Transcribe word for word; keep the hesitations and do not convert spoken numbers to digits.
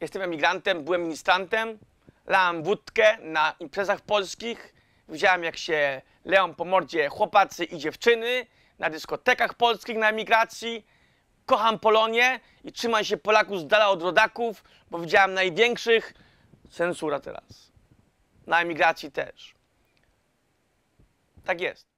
Jestem emigrantem, byłem ministrantem, lałem wódkę na imprezach polskich, widziałem jak się leją po mordzie chłopacy i dziewczyny na dyskotekach polskich na emigracji. Kocham Polonię i trzymam się Polaków z dala od rodaków, bo widziałem największych. Cenzura teraz. Na emigracji też. Tak jest.